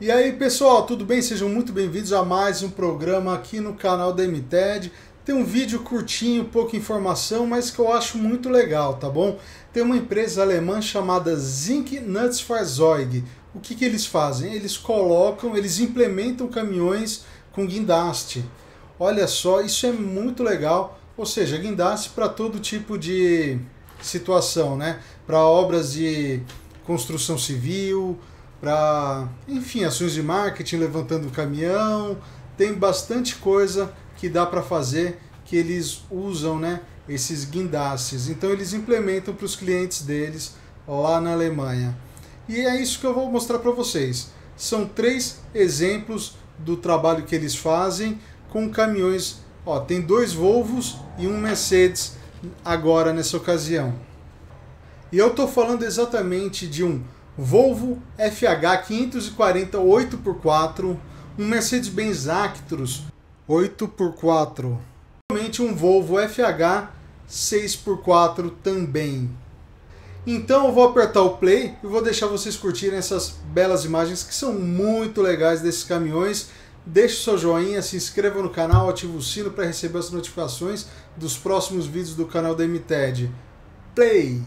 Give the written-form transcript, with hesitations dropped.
E aí pessoal, tudo bem? Sejam muito bem-vindos a mais um programa aqui no canal da MTED. Tem um vídeo curtinho, pouca informação, mas que eu acho muito legal, tá bom? Tem uma empresa alemã chamada Zink Nutzfahrzeuge. O que que eles fazem? Eles implementam caminhões com guindaste. Olha só, isso é muito legal. Ou seja, guindaste para todo tipo de situação, né? Para obras de construção civil, para, enfim, ações de marketing, levantando o caminhão. Tem bastante coisa que dá para fazer que eles usam, né, esses guindastes. Então eles implementam para os clientes deles lá na Alemanha. E é isso que eu vou mostrar para vocês. São três exemplos do trabalho que eles fazem com caminhões. Ó, tem dois Volvos e um Mercedes agora nessa ocasião. E eu estou falando exatamente de um Volvo FH 540 8x4, um Mercedes-Benz Actros 8x4, realmente um Volvo FH 6x4 também. Então eu vou apertar o play e vou deixar vocês curtirem essas belas imagens que são muito legais desses caminhões. Deixe o seu joinha, se inscreva no canal, ative o sino para receber as notificações dos próximos vídeos do canal da MTED. Play!